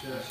Сейчас.